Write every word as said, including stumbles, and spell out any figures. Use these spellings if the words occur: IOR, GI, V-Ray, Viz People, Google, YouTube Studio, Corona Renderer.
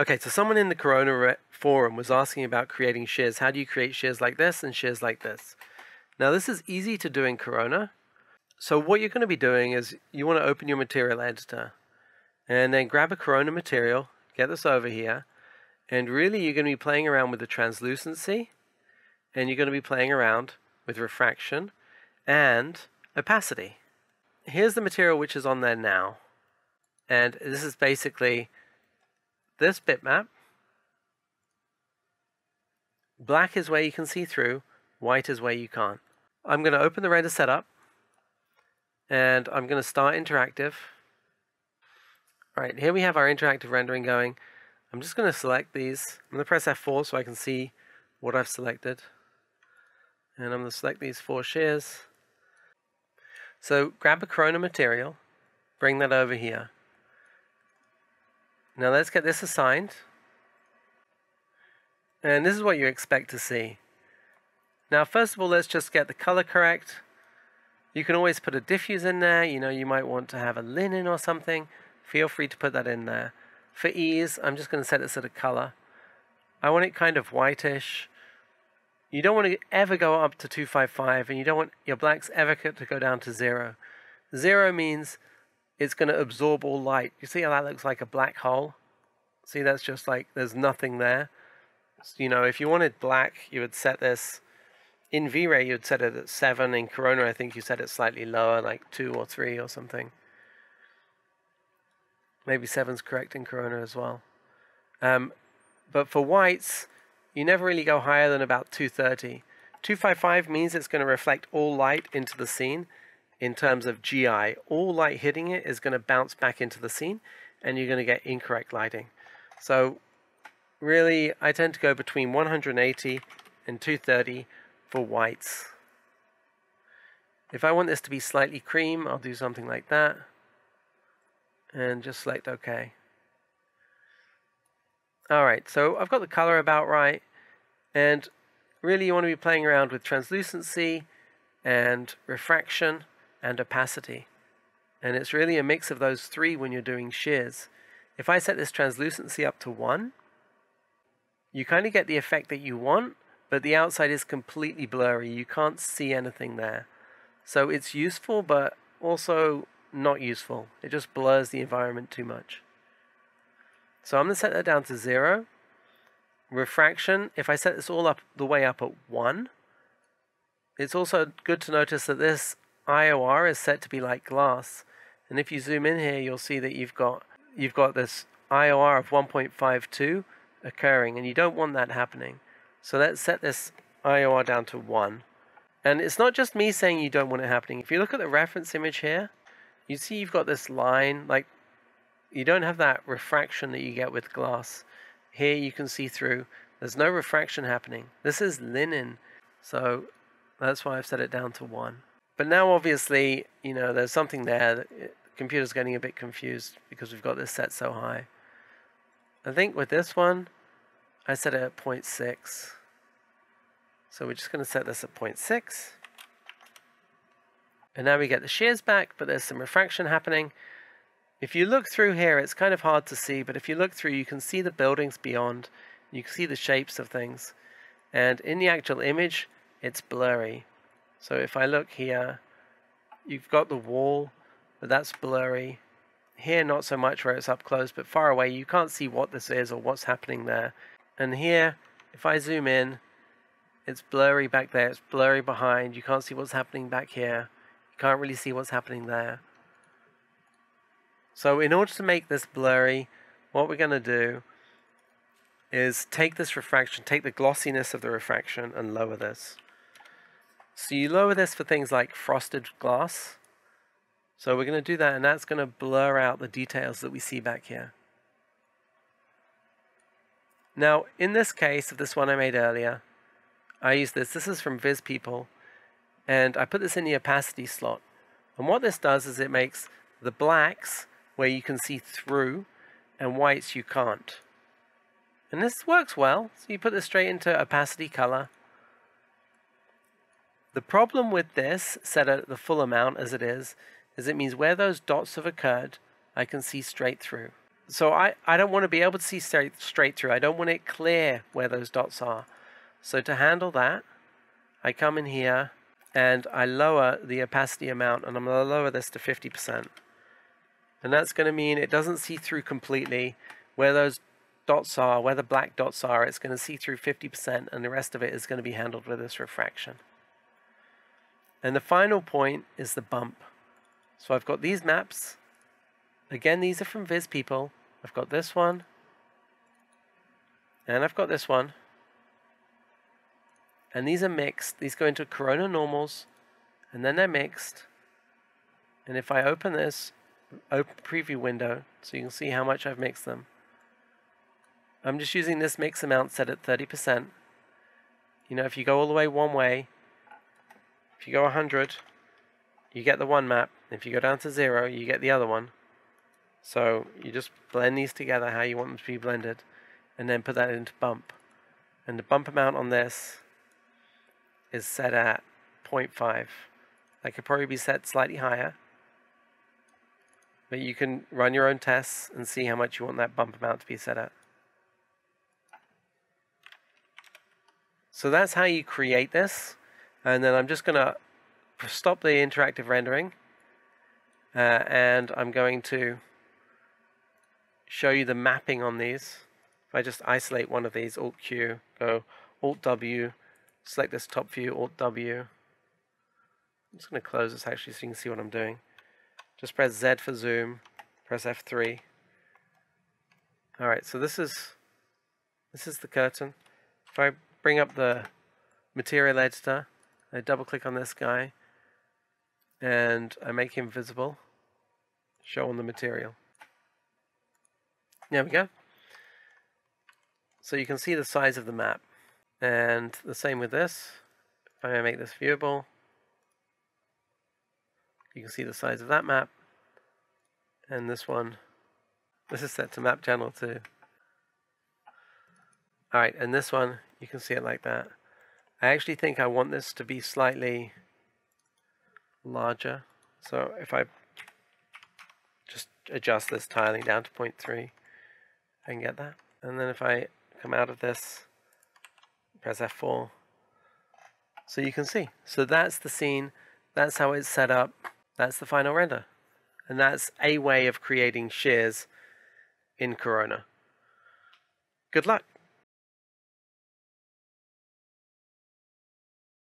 Okay, so someone in the Corona re forum was asking about creating shares. How do you create shares like this and shares like this? Now, this is easy to do in Corona. So what you're going to be doing is you want to open your material editor and then grab a Corona material, get this over here, and really you're going to be playing around with the translucency, and you're going to be playing around with refraction and opacity. Here's the material which is on there now, and this is basically this bitmap. Black is where you can see through, white is where you can't. I'm going to open the render setup, and I'm going to start interactive. All right, here we have our interactive rendering going. I'm just going to select these. I'm going to press F four so I can see what I've selected. And I'm going to select these four shares. So grab a Corona material, bring that over here. Now let's get this assigned. And this is what you expect to see. Now, first of all, let's just get the color correct. You can always put a diffuse in there. You know, you might want to have a linen or something. Feel free to put that in there. For ease, I'm just going to set this at a color. I want it kind of whitish. You don't want to ever go up to two fifty-five, and you don't want your blacks ever to go down to zero. Zero means it's going to absorb all light. You see how that looks like a black hole? See, that's just like there's nothing there. So, you know, if you wanted black, you would set this. In V-Ray, you would set it at seven. In Corona, I think you set it slightly lower, like two or three or something. Maybe seven's correct in Corona as well. Um, but for whites, you never really go higher than about two thirty. two fifty-five means it's going to reflect all light into the scene in terms of G I. All light hitting it is going to bounce back into the scene, and you're going to get incorrect lighting. So really, I tend to go between one hundred eighty and two thirty for whites. If I want this to be slightly cream, I'll do something like that. And just select OK. Alright, so I've got the color about right, and really you want to be playing around with translucency and refraction and opacity. And it's really a mix of those three when you're doing shears. If I set this translucency up to one, you kind of get the effect that you want, but the outside is completely blurry. You can't see anything there. So it's useful, but also not useful. It just blurs the environment too much. So I'm going to set that down to zero. Refraction, if I set this all up the way up at one, it's also good to notice that this I O R is set to be like glass. And if you zoom in here, you'll see that you've got you've got this I O R of one point five two occurring, and you don't want that happening. So let's set this I O R down to one. And it's not just me saying you don't want it happening. If you look at the reference image here, you see you've got this line, like you don't have that refraction that you get with glass. Here you can see through. There's no refraction happening. This is linen. So that's why I've set it down to one. But now obviously, you know, there's something there. That it, the computer's getting a bit confused because we've got this set so high. I think with this one, I set it at zero point six. So we're just going to set this at zero point six. And now we get the shears back, but there's some refraction happening. If you look through here, it's kind of hard to see, but if you look through, you can see the buildings beyond. You can see the shapes of things. And in the actual image, it's blurry. So if I look here, you've got the wall, but that's blurry. Here, not so much where it's up close, but far away, you can't see what this is or what's happening there. And here, if I zoom in, it's blurry back there. It's blurry behind. You can't see what's happening back here. You can't really see what's happening there. So in order to make this blurry, what we're going to do is take this refraction, take the glossiness of the refraction and lower this. So you lower this for things like frosted glass. So we're going to do that, and that's going to blur out the details that we see back here. Now, in this case of this one I made earlier, I use this. This is from Viz People, and I put this in the opacity slot. And what this does is it makes the blacks where you can see through, and whites you can't. And this works well. So you put this straight into opacity color. The problem with this, set at the full amount as it is, is it means where those dots have occurred, I can see straight through. So I, I don't want to be able to see straight, straight through. I don't want it clear where those dots are. So to handle that, I come in here and I lower the opacity amount, and I'm going to lower this to fifty percent. And that's going to mean it doesn't see through completely where those dots are, where the black dots are. It's going to see through fifty percent, and the rest of it is going to be handled with this refraction. And the final point is the bump. So I've got these maps. Again, these are from Viz People. I've got this one, and I've got this one. And these are mixed. These go into Corona normals, and then they're mixed. And if I open this, open preview window, so you can see how much I've mixed them. I'm just using this mix amount set at thirty percent. You know, if you go all the way one way, if you go one hundred, you get the one map. If you go down to zero, you get the other one. So you just blend these together how you want them to be blended, and then put that into bump. And the bump amount on this is set at zero point five. That could probably be set slightly higher, but you can run your own tests and see how much you want that bump amount to be set at. So that's how you create this. And then I'm just going to stop the interactive rendering, uh, and I'm going to show you the mapping on these. If I just isolate one of these, Alt Q, go Alt W, select this top view, Alt W. I'm just going to close this actually so you can see what I'm doing. Just press Z for zoom, press F three. All right, so this is this is the curtain. If I bring up the material editor, I double click on this guy, and I make him visible, show on the material. There we go. So you can see the size of the map. And the same with this. If I make this viewable, you can see the size of that map. And this one, this is set to map channel too. All right, and this one, you can see it like that. I actually think I want this to be slightly larger. So if I just adjust this tiling down to zero point three, I can get that. And then if I come out of this, press F four, so you can see. So that's the scene, that's how it's set up, that's the final render. And that's a way of creating shears in Corona. Good luck.